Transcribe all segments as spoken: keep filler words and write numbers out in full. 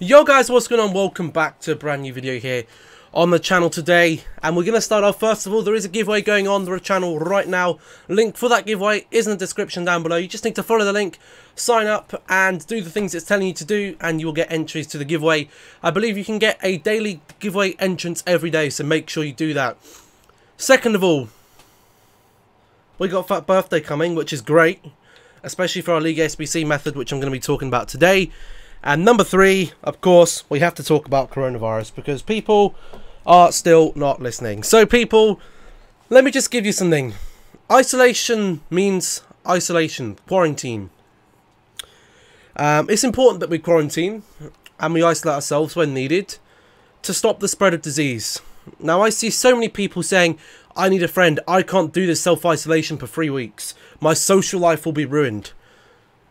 Yo guys, what's going on? Welcome back to a brand new video here on the channel today, and we're going to start off. First of all, there is a giveaway going on the channel right now. Link for that giveaway is in the description down below. You just need to follow the link, sign up and do the things it's telling you to do, and you'll get entries to the giveaway. I believe you can get a daily giveaway entrance every day, so make sure you do that. Second of all, we got F U T Birthday coming, which is great, especially for our League S B C method, which I'm going to be talking about today. And number three, of course, we have to talk about coronavirus, because people are still not listening. So people, let me just give you something. Isolation means isolation, quarantine. Um, it's important that we quarantine and we isolate ourselves when needed to stop the spread of disease. Now, I see so many people saying, I need a friend, I can't do this self-isolation for three weeks. My social life will be ruined.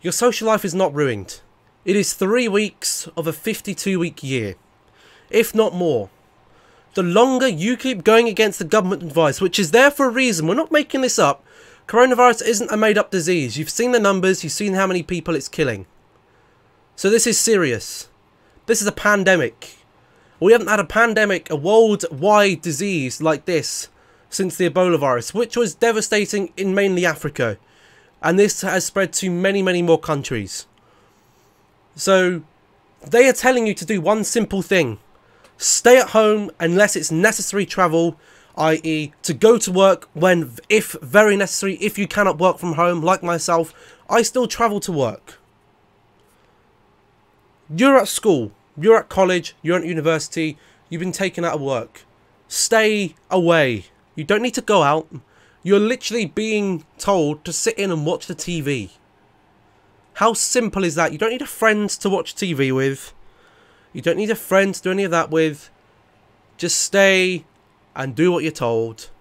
Your social life is not ruined. It is three weeks of a fifty-two week year, if not more. The longer you keep going against the government advice, which is there for a reason, we're not making this up. Coronavirus isn't a made-up disease. You've seen the numbers, you've seen how many people it's killing. So this is serious. This is a pandemic. We haven't had a pandemic, a worldwide disease like this, since the Ebola virus, which was devastating in mainly Africa. And this has spread to many, many more countries. So, they are telling you to do one simple thing. Stay at home unless it's necessary travel, that is to go to work when, if very necessary, if you cannot work from home, like myself, I still travel to work. You're at school, you're at college, you're at university, you've been taken out of work. Stay away. You don't need to go out. You're literally being told to sit in and watch the T V. How simple is that? You don't need a friend to watch T V with. You don't need a friend to do any of that with. Just stay and do what you're told,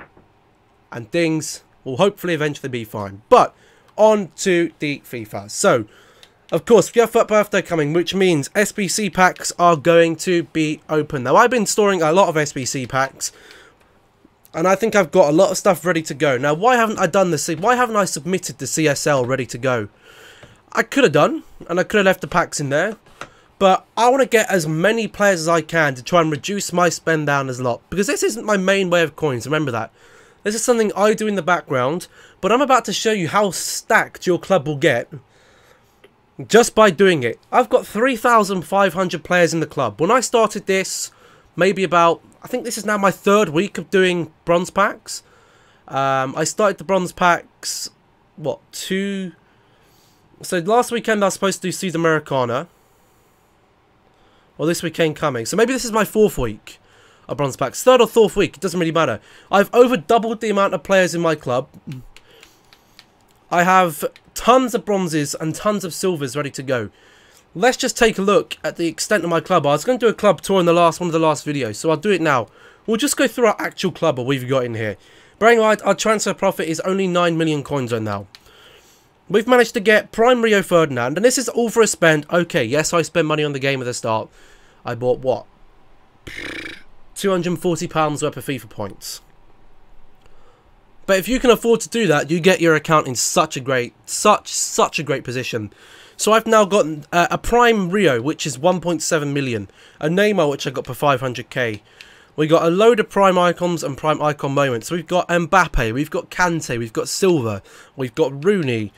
and things will hopefully eventually be fine. But on to the FIFA. So, of course, we have F U T Birthday coming, which means S B C packs are going to be open. Now, I've been storing a lot of S B C packs, and I think I've got a lot of stuff ready to go. Now, why haven't I done this? Why haven't I submitted the C S L ready to go? I could have done, and I could have left the packs in there, but I want to get as many players as I can to try and reduce my spend down as a lot, because this isn't my main way of coins, remember that. This is something I do in the background, but I'm about to show you how stacked your club will get just by doing it. I've got three thousand five hundred players in the club. When I started this, maybe about, I think this is now my third week of doing bronze packs. Um, I started the bronze packs, what, two... So last weekend I was supposed to do Sudamericana. Well, this weekend coming. So maybe this is my fourth week of bronze packs. Third or fourth week, it doesn't really matter. I've over doubled the amount of players in my club. I have tons of bronzes and tons of silvers ready to go. Let's just take a look at the extent of my club. I was going to do a club tour in the last one of the last videos, so I'll do it now. We'll just go through our actual club that we've got in here. Bearing in mind, our transfer profit is only nine million coins right now. We've managed to get Prime Rio Ferdinand, and this is all for a spend. Okay, yes, I spent money on the game at the start. I bought, what? two hundred and forty pounds worth of FIFA points. But if you can afford to do that, you get your account in such a great, such, such a great position. So I've now got uh, a Prime Rio, which is one point seven million. A Neymar, which I got for five hundred K. We got a load of Prime Icons and Prime Icon Moments. We've got Mbappe, we've got Kante, we've got Silva, we've got Rooney.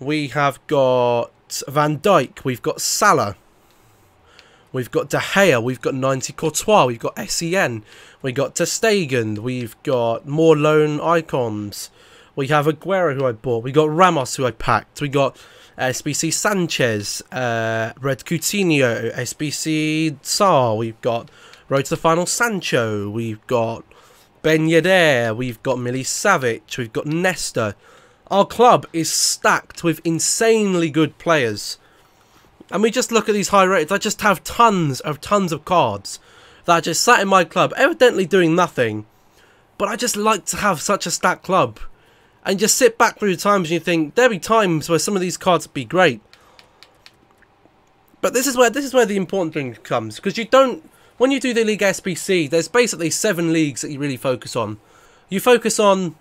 We have got Van Dijk, we've got Salah, we've got De Gea, we've got ninety Courtois, we've got S E N, we've got Te Stegen, we've got more loan icons, we have Aguero who I bought, we got Ramos who I packed, we got S B C Sanchez, uh, Red Coutinho, S B C Salah, we've got Road to the Final Sancho, we've got Ben Yedder, we've got Millie Savage, we've got Nesta. Our club is stacked with insanely good players. And we just look at these high rates. I just have tons of tons of cards that I just sat in my club, evidently doing nothing. But I just like to have such a stacked club. And just sit back through the times and you think, there'll be times where some of these cards would be great. But this is where this is where the important thing comes. Because you don't, when you do the League S B C, there's basically seven leagues that you really focus on. You focus on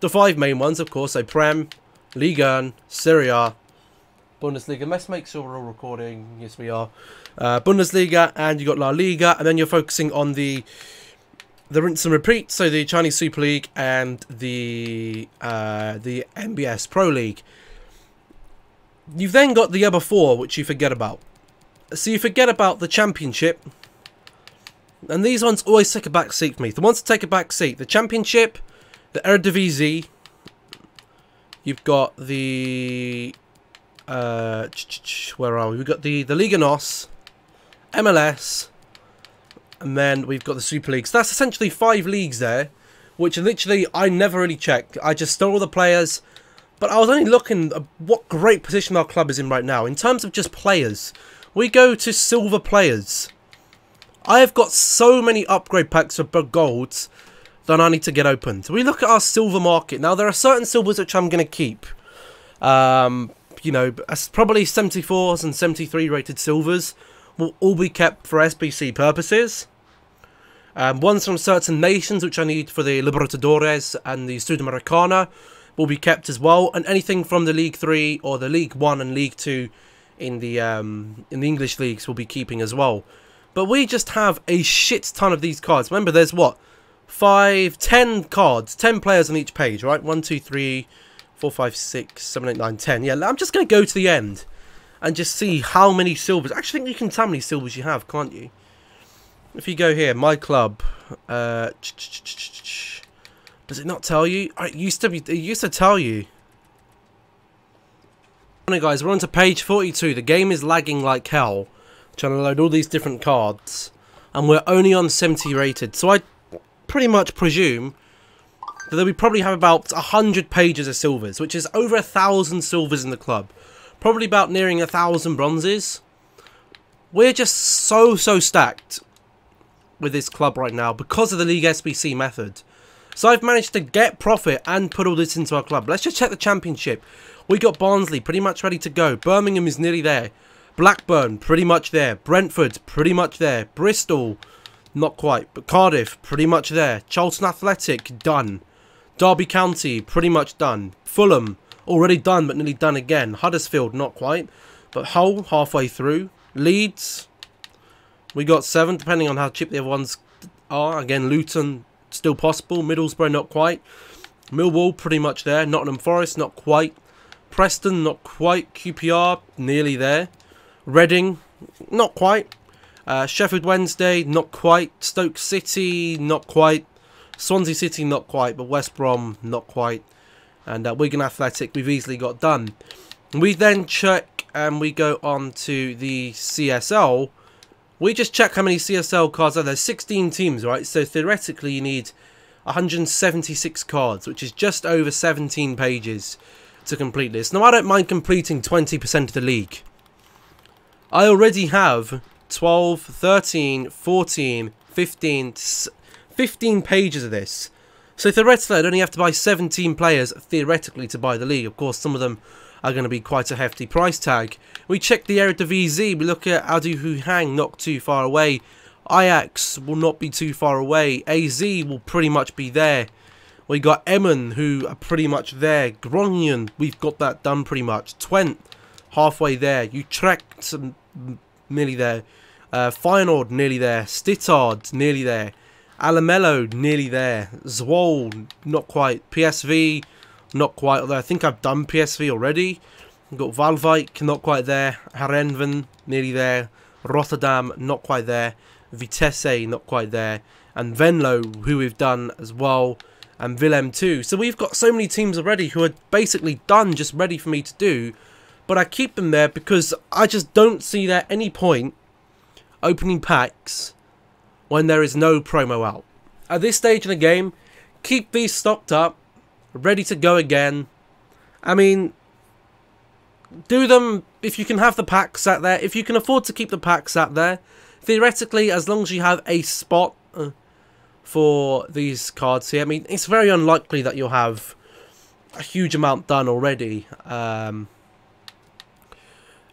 the five main ones, of course, so Prem, Ligue one, Serie A, Bundesliga. Let's make sure we're all recording. Yes, we are. Uh, Bundesliga, and you got La Liga, and then you're focusing on the the rinse and repeat. So the Chinese Super League and the uh, the M B S Pro League. You've then got the other four, which you forget about. So you forget about the Championship, and these ones always take a back seat for me. The ones that take a back seat: the Championship, the Eredivisie. You've got the uh, where are we? We've got the the Liga Nos, M L S, and then we've got the Super League. So that's essentially five leagues there, which literally I never really check. I just stole all the players. But I was only looking at what great position our club is in right now. In terms of just players, we go to silver players. I have got so many upgrade packs for golds that I need to get opened. We look at our silver market. Now, there are certain silvers which I'm going to keep. Um, you know, probably seventy-fours and seventy-three rated silvers will all be kept for S B C purposes. Um, ones from certain nations which I need for the Libertadores and the Sudamericana will be kept as well, and anything from the League three or the League one and League two in the um, in the English leagues will be keeping as well. But we just have a shit ton of these cards. Remember, there's what? Five, ten cards, ten players on each page, right? One, two, three, four, five, six, seven, eight, nine, ten. Yeah, I'm just going to go to the end and just see how many silvers. Actually, I think you can tell how many silvers you have, can't you? If you go here, my club... Uh, Does it not tell you? It used to be. It used to tell you. Alright, guys, we're on to page forty-two. The game is lagging like hell. I'm trying to load all these different cards, and we're only on seventy rated. So I pretty much presume that we probably have about a hundred pages of silvers, which is over a thousand silvers in the club. Probably about nearing a thousand bronzes. We're just so so stacked with this club right now because of the League S B C method. So I've managed to get profit and put all this into our club. Let's just check the Championship. We got Barnsley pretty much ready to go. Birmingham is nearly there. Blackburn, pretty much there. Brentford, pretty much there. Bristol, not quite. But Cardiff, pretty much there. Charlton Athletic, done. Derby County, pretty much done. Fulham, already done but nearly done again. Huddersfield, not quite. But Hull, halfway through. Leeds, we got seven, depending on how cheap the other ones are. Again, Luton, still possible. Middlesbrough, not quite. Millwall, pretty much there. Nottingham Forest, not quite. Preston, not quite. Q P R, nearly there. Reading, not quite. Uh, Sheffield Wednesday, not quite. Stoke City, not quite. Swansea City, not quite. But West Brom, not quite. And uh, Wigan Athletic, we've easily got done. We then check and we go on to the C S L. We just check how many C S L cards are there. sixteen teams, right? So theoretically you need one hundred seventy-six cards, which is just over seventeen pages to complete this. Now I don't mind completing twenty percent of the league. I already have twelve, thirteen, fourteen, fifteen, fifteen pages of this. So theoretically I'd only have to buy seventeen players theoretically to buy the league. Of course, some of them are going to be quite a hefty price tag. We check the Eredivisie. We look at Adu Hang, not too far away. Ajax will not be too far away. A Z will pretty much be there. We got Emmen, who are pretty much there. Groningen, we've got that done pretty much. Twente, halfway there. Utrecht, nearly there. Uh, Feyenoord, nearly there. Sittard, nearly there. Alamello, nearly there. Zwolle, not quite. P S V, not quite, although I think I've done P S V already. We've got Valvik, not quite there. Herenveen, nearly there. Rotterdam, not quite there. Vitesse, not quite there. And Venlo, who we've done as well. And Willem too. So we've got so many teams already who are basically done, just ready for me to do. But I keep them there because I just don't see there any point opening packs when there is no promo out. At this stage in the game, keep these stocked up, ready to go again. I mean, do them if you can have the packs out there. If you can afford to keep the packs out there, theoretically, as long as you have a spot uh, for these cards here. I mean, it's very unlikely that you'll have a huge amount done already. Um,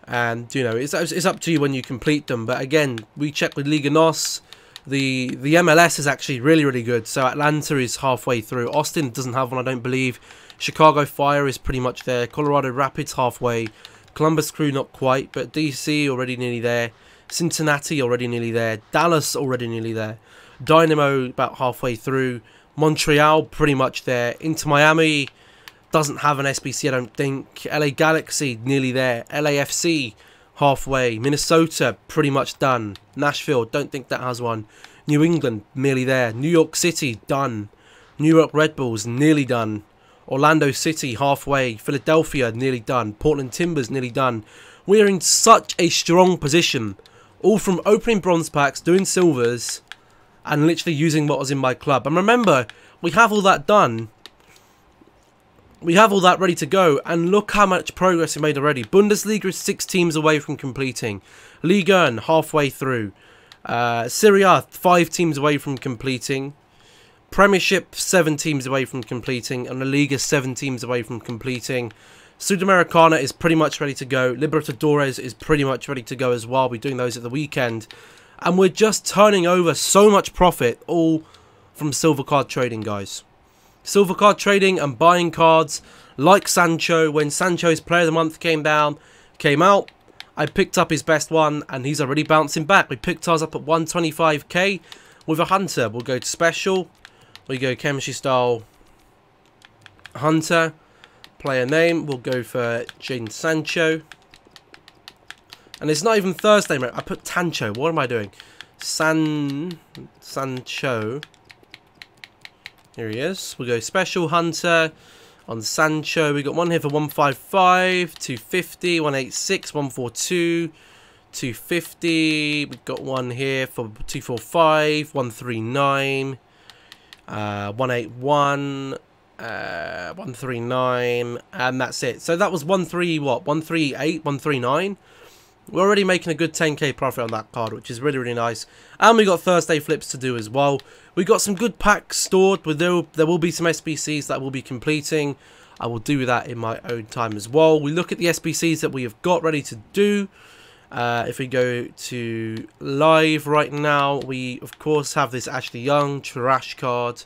and, you know, it's, it's up to you when you complete them. But again, we check with Liga Nos. The the M L S is actually really, really good. So Atlanta is halfway through. Austin doesn't have one, I don't believe. Chicago Fire is pretty much there. Colorado Rapids halfway. Columbus Crew not quite, but D C already nearly there. Cincinnati already nearly there. Dallas already nearly there. Dynamo about halfway through. Montreal pretty much there. Inter Miami doesn't have an S B C, I don't think. L A Galaxy nearly there. L A F C halfway. Minnesota pretty much done. Nashville, don't think that has one. New England nearly there. New York City done. New York Red Bulls nearly done. Orlando City halfway. Philadelphia nearly done. Portland Timbers nearly done. We are in such a strong position, all from opening bronze packs, doing silvers, and literally using what was in my club. And remember, we have all that done. We have all that ready to go, and look how much progress we made already. Bundesliga is six teams away from completing. Ligue one halfway through. Uh, Serie A five teams away from completing. Premiership seven teams away from completing, and the Liga seven teams away from completing. Sudamericana is pretty much ready to go. Libertadores is pretty much ready to go as well. We're doing those at the weekend, and we're just turning over so much profit, all from silver card trading, guys. Silver card trading and buying cards like Sancho. When Sancho's Player of the Month came down, came out, I picked up his best one, and he's already bouncing back. We picked ours up at one twenty-five K with a hunter. We'll go to special. We go chemistry style hunter, player name, we'll go for Jane Sancho. And it's not even Thursday, mate. I put Tancho. What am I doing? San Sancho. Here he is. We'll go special hunter on Sancho. We got one here for one fifty-five, two fifty, one eighty-six, one forty-two, two fifty. We've got one here for two forty-five, one thirty-nine. Uh, one eighty-one, uh, one thirty-nine, and that's it. So that was one thirty, what, one thirty-eight, one thirty-nine. We're already making a good ten K profit on that card, which is really, really nice. And we got Thursday flips to do as well. We got some good packs stored, but there will, there will be some S B Cs that we'll be completing. I will do that in my own time as well. We look at the S B Cs that we have got ready to do. Uh, if we go to live right now, we of course have this Ashley Young trash card.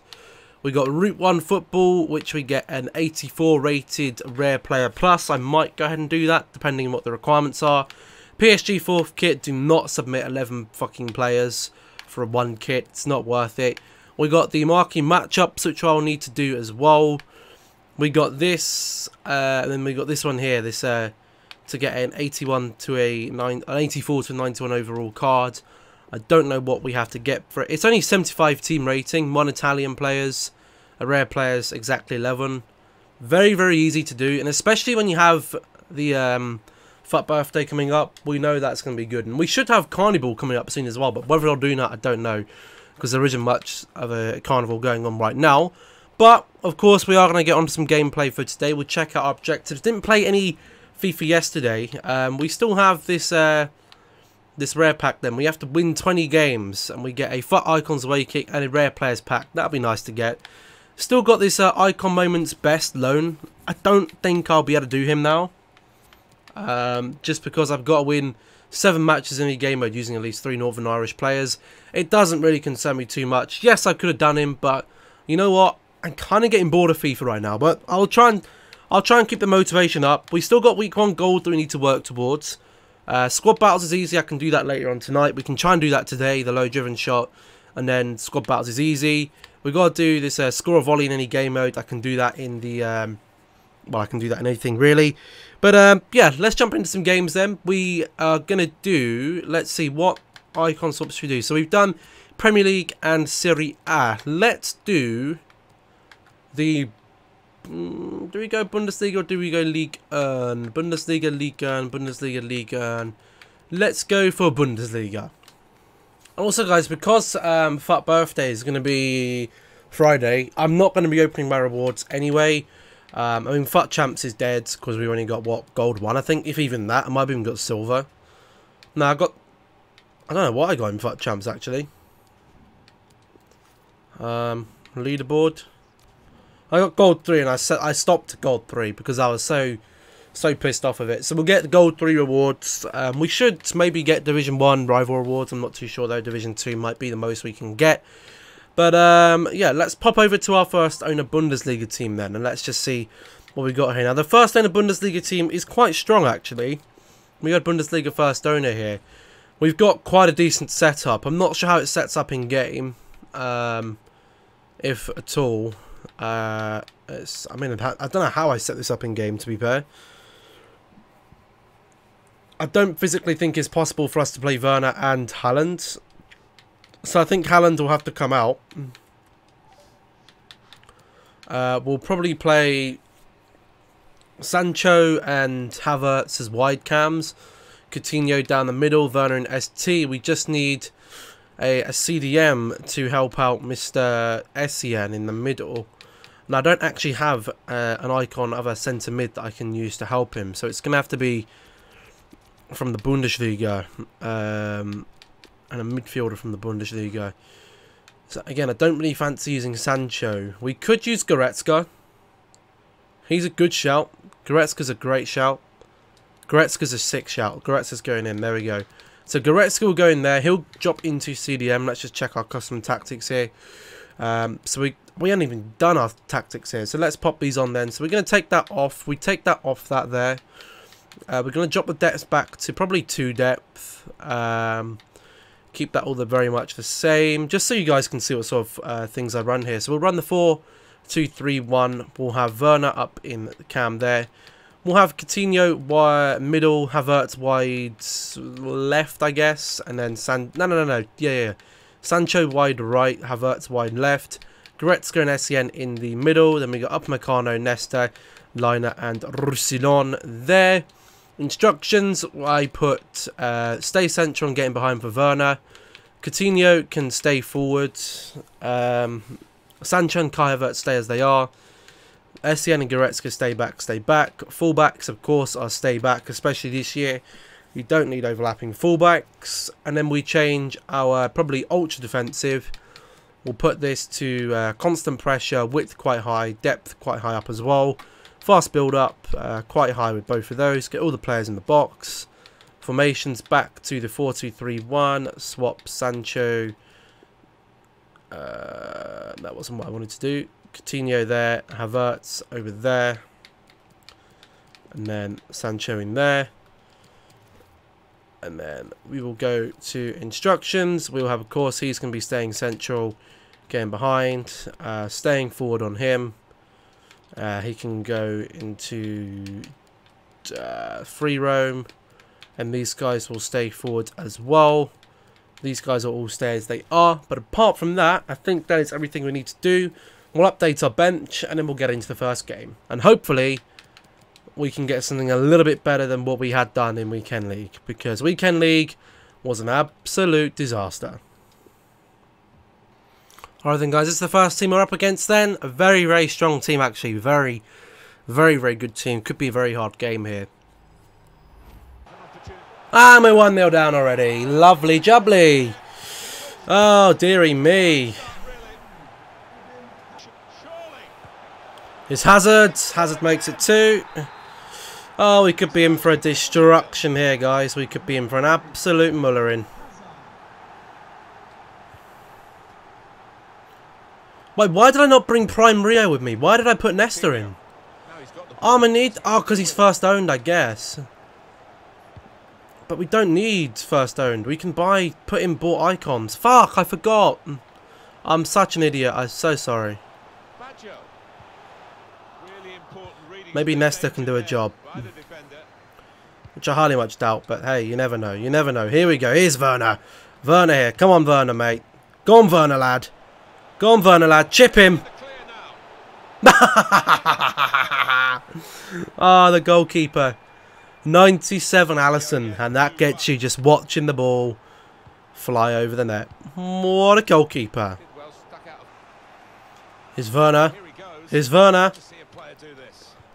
We got Route one Football, which we get an eighty-four rated Rare Player Plus. I might go ahead and do that, depending on what the requirements are. P S G fourth kit, do not submit eleven fucking players for one kit. It's not worth it. We got the marquee matchups, which I'll need to do as well. We got this, uh, and then we got this one here, this... Uh, to get an eighty-one to a nine, an eighty-four to a ninety-one overall card. I don't know what we have to get for it. It's only seventy-five team rating, one Italian players, a rare players, exactly eleven. Very, very easy to do, and especially when you have the um, F U T Birthday coming up, we know that's going to be good. And we should have Carnival coming up soon as well, but whether I'll do that, I don't know, because there isn't much of a Carnival going on right now. But, of course, we are going to get on to some gameplay for today. We'll check out our objectives. Didn't play any FIFA yesterday. Um, we still have this uh, this rare pack. Then we have to win twenty games, and we get a F U T Icons away kick and a rare players pack. That'd be nice to get. Still got this uh, Icon Moments best loan. I don't think I'll be able to do him now, um, just because I've got to win seven matches in the game mode using at least three Northern Irish players. It doesn't really concern me too much. Yes, I could have done him, but you know what? I'm kind of getting bored of FIFA right now. But I'll try and. I'll try and keep the motivation up. We still got week one gold that we need to work towards. Uh, squad battles is easy. I can do that later on tonight. We can try and do that today, the low driven shot. And then squad battles is easy. We've got to do this uh, score a volley in any game mode. I can do that in the... Um, well, I can do that in anything, really. But, um, yeah, let's jump into some games then. We are going to do... Let's see, what icon swaps should we do? So we've done Premier League and Serie A. Let's do the... Do we go Bundesliga or do we go Ligue one? Bundesliga, Ligue one, Bundesliga, Ligue one. Let's go for Bundesliga. And also, guys, because um, F U T Birthday is going to be Friday, I'm not going to be opening my rewards anyway. Um, I mean, F U T Champs is dead because we only got, what, gold one, I think, if even that. I might have even got silver. No, I got... I don't know what I got in F U T Champs, actually. Um, leaderboard... I got gold three, and I I stopped at gold three because I was so so pissed off of it. So we'll get the gold three rewards. Um, we should maybe get division one rival rewards. I'm not too sure though. Division two might be the most we can get. But um, yeah, let's pop over to our first owner Bundesliga team then, and let's just see what we got here. Now, the first owner Bundesliga team is quite strong, actually. We got Bundesliga first owner here. We've got quite a decent setup. I'm not sure how it sets up in game, um, if at all. Uh, it's, I mean, I don't know how I set this up in game, to be fair. I don't physically think it's possible for us to play Werner and Haaland. So I think Haaland will have to come out. Uh, we'll probably play Sancho and Havertz as wide cams. Coutinho down the middle, Werner and S T. We just need a, a C D M to help out Mister Essien in the middle. And I don't actually have uh, an icon of a centre mid that I can use to help him. So it's going to have to be from the Bundesliga, um, and a midfielder from the Bundesliga. So again, I don't really fancy using Sancho. We could use Goretzka. He's a good shout. Goretzka's a great shout. Goretzka's a sick shout. Goretzka's going in. There we go. So Goretzka will go in there. He'll drop into C D M. Let's just check our custom tactics here. Um, so we we haven't even done our tactics here. So let's pop these on then. So we're going to take that off. We take that off that there. Uh, we're going to drop the depth back to probably two depth. Um, keep that all the very much the same. Just so you guys can see what sort of uh, things I run here. So we'll run the four two three one. We'll have Werner up in the cam there. We'll have Coutinho wide middle, Havertz wide left, I guess, and then San no no no no yeah yeah Sancho wide right, Havertz wide left, Goretzka and Essien in the middle. Then we got Upamecano, Nesta, Liner, and Roussillon there. Instructions: I put uh, stay central and getting behind for Werner. Coutinho can stay forward. Um, Sancho and Kai Havertz stay as they are. Essien and Goretzka stay back, stay back. Fullbacks, of course, are stay back, especially this year. You don't need overlapping fullbacks. And then we change our probably ultra defensive. We'll put this to uh, constant pressure, width quite high, depth quite high up as well. Fast build up, uh, quite high with both of those. Get all the players in the box. Formations back to the four two three one. Swap Sancho. Uh, that wasn't what I wanted to do. Coutinho there, Havertz over there, and then Sancho in there, and then we will go to instructions. We will have, of course, he's going to be staying central, getting behind, uh, staying forward on him. Uh, he can go into uh, free roam, and these guys will stay forward as well. These guys are all stay as they are, but apart from that, I think that is everything we need to do. We'll update our bench, and then we'll get into the first game. And hopefully, we can get something a little bit better than what we had done in Weekend League. Because Weekend League was an absolute disaster. Alright then, guys. It's the first team we're up against then. A very, very strong team, actually. Very, very, very good team. Could be a very hard game here. And we're one nil down already. Lovely jubbly. Oh, dearie me. It's Hazard. Hazard makes it two. Oh, we could be in for a destruction here, guys. We could be in for an absolute mullering. Wait, why did I not bring Prime Rio with me? Why did I put Nesta in? Oh, I need... Oh, because he's first owned, I guess. But we don't need first owned. We can buy... Put in bought icons. Fuck, I forgot. I'm such an idiot. I'm so sorry. Maybe Nesta can do a job, which I highly much doubt, but hey, you never know, you never know. Here we go, here's Werner. Werner here, come on Werner, mate. Go on Werner, lad. Go on Werner, lad, chip him. Ah, oh, the goalkeeper. ninety-seven Allison, and that gets you just watching the ball fly over the net. What a goalkeeper. Here's Werner. Here's Werner.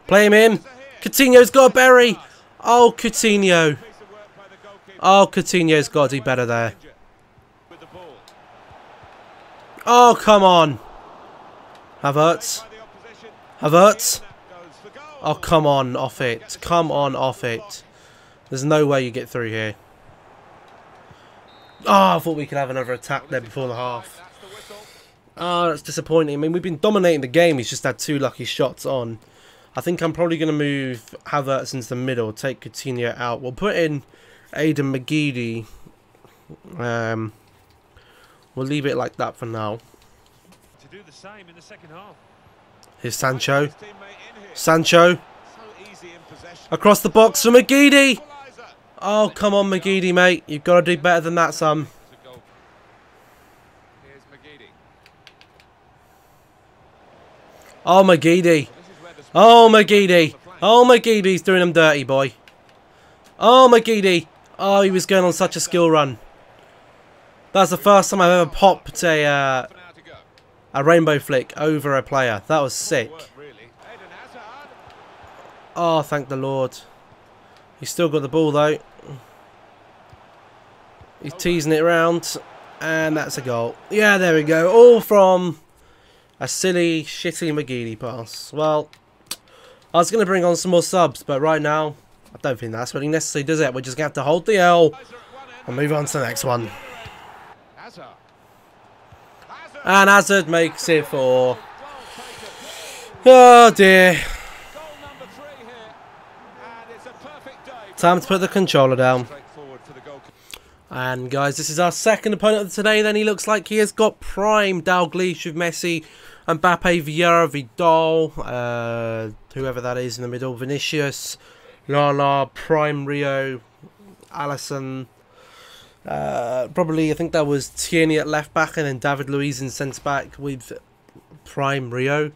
Play him in. Coutinho's got a berry. Oh, Coutinho. Oh, Coutinho's got to do better there. Oh, come on. Havertz. Havertz. Oh, come on, off it. Come on, off it. There's no way you get through here. Oh, I thought we could have another attack there before the half. Oh, that's disappointing. I mean, we've been dominating the game. He's just had two lucky shots on. I think I'm probably going to move Havertz into the middle, take Coutinho out. We'll put in Aidan McGeady. Um, we'll leave it like that for now. To do the same in the second half. Here's Sancho. Sancho. Across the box for McGeady. Oh, come on, McGeady, mate. You've got to do better than that, son. Oh, McGeady. Oh, McGeady. Oh, McGeady's doing him dirty, boy. Oh, McGeady. Oh, he was going on such a skill run. That's the first time I've ever popped a uh, a rainbow flick over a player. That was sick. Oh, thank the Lord. He's still got the ball, though. He's teasing it around. And that's a goal. Yeah, there we go. All from a silly, shitty McGeady pass. Well, I was going to bring on some more subs, but right now, I don't think that's really necessary, does it? We're just going to have to hold the L and move on to the next one. And Hazard makes it for... Oh, dear. Time to put the controller down. And, guys, this is our second opponent of today. Then he looks like he has got prime Dalglish with Messi, Mbappe, Vieira, Vidal, uh, whoever that is in the middle, Vinicius, Lala, prime Rio, Alisson. Uh, probably, I think that was Tierney at left back and then David Luiz in centre back with prime Rio.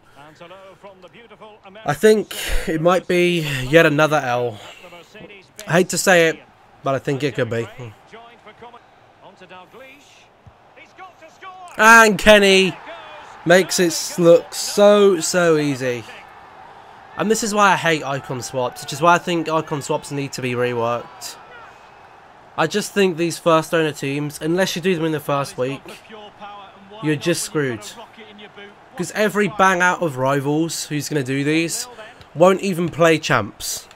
I think it might be yet another L. I hate to say it, but I think it could be. And Kenny makes it look so, so easy. And this is why I hate icon swaps, which is why I think icon swaps need to be reworked. I just think these first owner teams, unless you do them in the first week, you're just screwed. Because every bang out of rivals who's going to do these won't even play champs.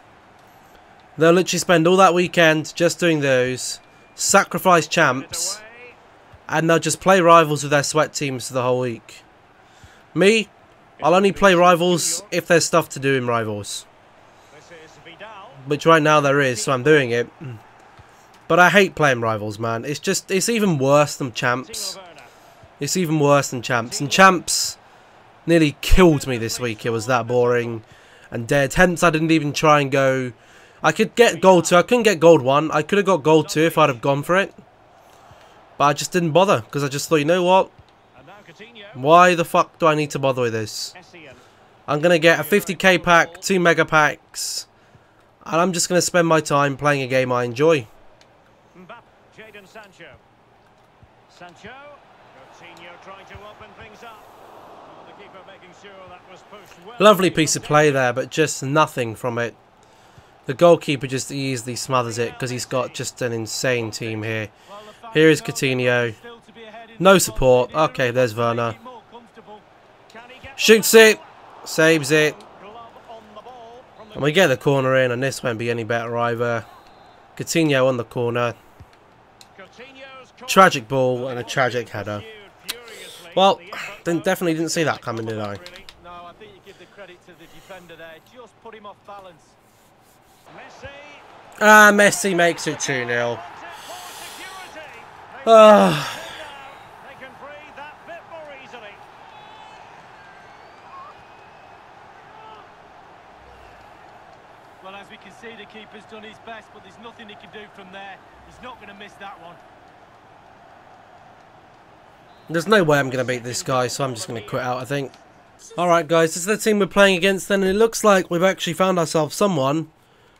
They'll literally spend all that weekend just doing those, sacrifice champs, and they'll just play rivals with their sweat teams for the whole week. Me, I'll only play rivals if there's stuff to do in rivals. Which right now there is, so I'm doing it. But I hate playing rivals, man. It's just, it's even worse than champs. It's even worse than champs. And champs nearly killed me this week. It was that boring and dead. Hence, I didn't even try and go. I could get gold two. I couldn't get gold one. I could have got gold two if I'd have gone for it. But I just didn't bother because I just thought, you know what? Why the fuck do I need to bother with this? I'm going to get a fifty K pack, two mega packs, and I'm just going to spend my time playing a game I enjoy. Sancho. Sancho. Coutinho trying to open things up. The keeper making sure that was pushed well. Lovely piece of play there, but just nothing from it. The goalkeeper just easily smothers it because he's got just an insane team here. Here is Coutinho. No support. Okay, there's Werner. Shoots it. Saves it. And we get the corner in, and this won't be any better either. Coutinho on the corner. Tragic ball and a tragic header. Well, didn't, definitely didn't see that coming, did I? No, I think you give the credit to the defender there. Just put him off balance. Ah, Messi makes it two nil. Ah. Well, as we can see, the keeper's done his best, but there's nothing he can do from there. He's not going to miss that one. There's no way I'm going to beat this guy, so I'm just going to quit out, I think. Alright, guys, this is the team we're playing against then, and it looks like we've actually found ourselves someone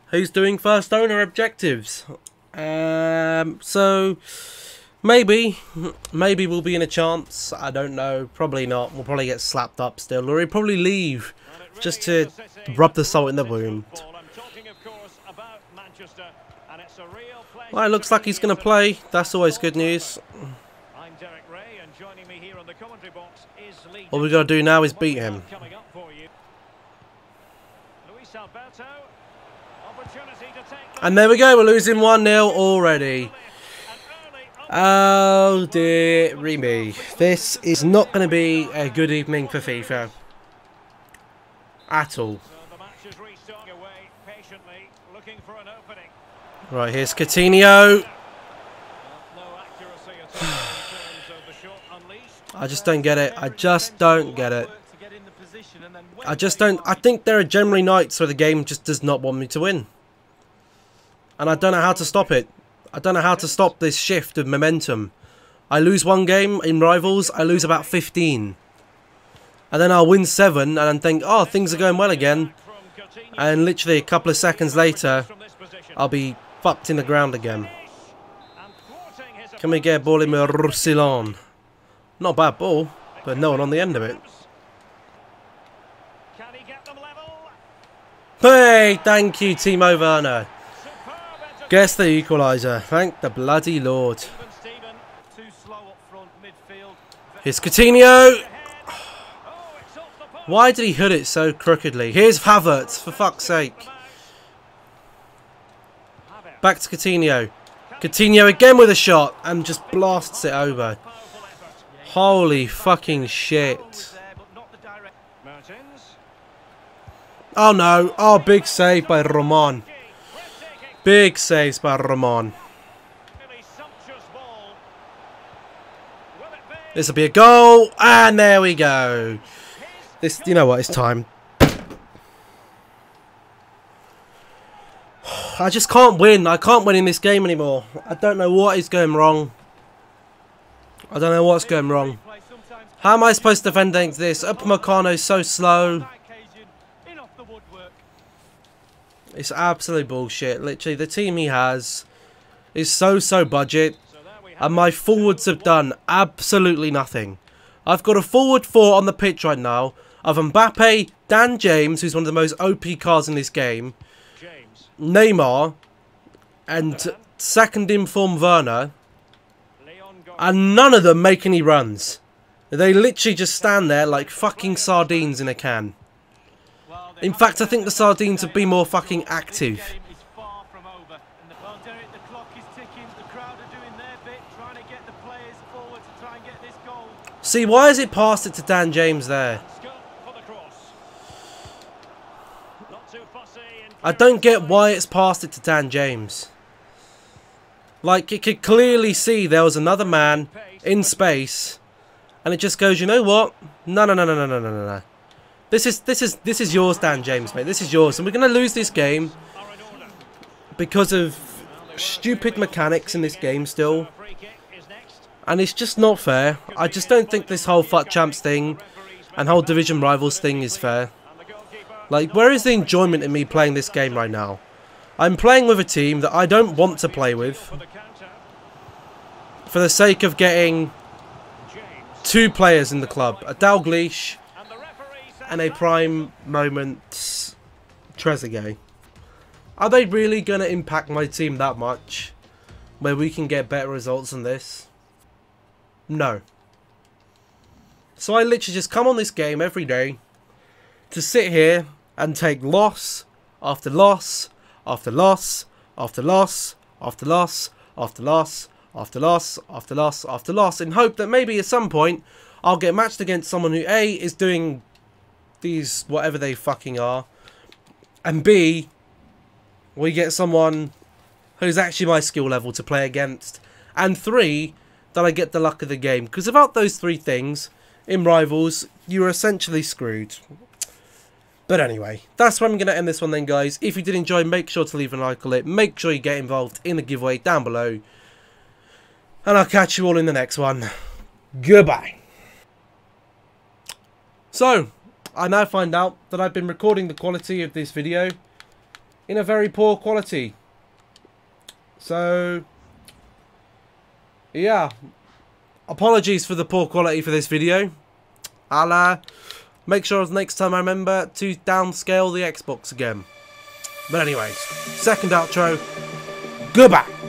who's doing first owner objectives. Um, so, maybe, maybe we'll be in a chance. I don't know. Probably not. We'll probably get slapped up still, or he'll probably leave just to rub the salt in the wound. Well, it looks like he's going to play. That's always good news. All we got to do now is beat him. And there we go. We're losing one nil already. Oh, dear me. This is not going to be a good evening for FIFA. At all. Right, here's Coutinho. I just don't get it. I just don't get it. I just don't. I think there are generally nights where the game just does not want me to win. And I don't know how to stop it. I don't know how to stop this shift of momentum. I lose one game in Rivals, I lose about fifteen. And then I'll win seven and think, oh, things are going well again. And literally a couple of seconds later, I'll be fucked in the ground again. Can we get a ball in with Roussillon? Not a bad ball, but no one on the end of it. Hey, thank you, Timo Werner. Guess the equaliser. Thank the bloody Lord. Here's Coutinho. Why did he hood it so crookedly? Here's Havertz, for fuck's sake. Back to Coutinho. Coutinho again with a shot and just blasts it over. Holy fucking shit. Oh no. Oh, big save by Roman. Big saves by Roman. This will be a goal. And there we go. This, you know what, it's time. I just can't win. I can't win in this game anymore. I don't know what is going wrong. I don't know what's going wrong. How am I supposed to defend against this? Upamecano's so slow. It's absolute bullshit. Literally, the team he has is so, so budget. And my forwards have done absolutely nothing. I've got a forward four on the pitch right now of Mbappe, Dan James, who's one of the most O P cards in this game, Neymar, and second in form Werner. And none of them make any runs. They literally just stand there like fucking sardines in a can. In fact, I think the sardines would be more fucking active. See, why has it passed it to Dan James there? I don't get why it's passed it to Dan James. Like, you could clearly see there was another man in space, and it just goes, you know what? No, no, no, no, no, no, no, no. This is this is this is yours, Dan James, mate. This is yours, and we're gonna lose this game because of stupid mechanics in this game still, and it's just not fair. I just don't think this whole F U T Champs thing and whole Division Rivals thing is fair. Like, where is the enjoyment in me playing this game right now? I'm playing with a team that I don't want to play with for the sake of getting two players in the club, a Dalglish and a prime moment Trezeguet. Are they really going to impact my team that much where we can get better results than this? No. So I literally just come on this game every day to sit here and take loss after loss after loss after loss after loss after loss after loss after loss after loss in hope that maybe at some point I'll get matched against someone who A, is doing these whatever they fucking are, and B, we get someone who's actually my skill level to play against, and three, that I get the luck of the game. Because without those three things in Rivals, you're essentially screwed. But anyway, that's where I'm going to end this one then, guys. If you did enjoy, make sure to leave a like on it. Make sure you get involved in the giveaway down below, and I'll catch you all in the next one. Goodbye. So I now find out that I've been recording the quality of this video in a very poor quality. So, yeah. Apologies for the poor quality for this video. I'll uh, make sure next time I remember to downscale the Xbox again. But anyways, second outro. Goodbye.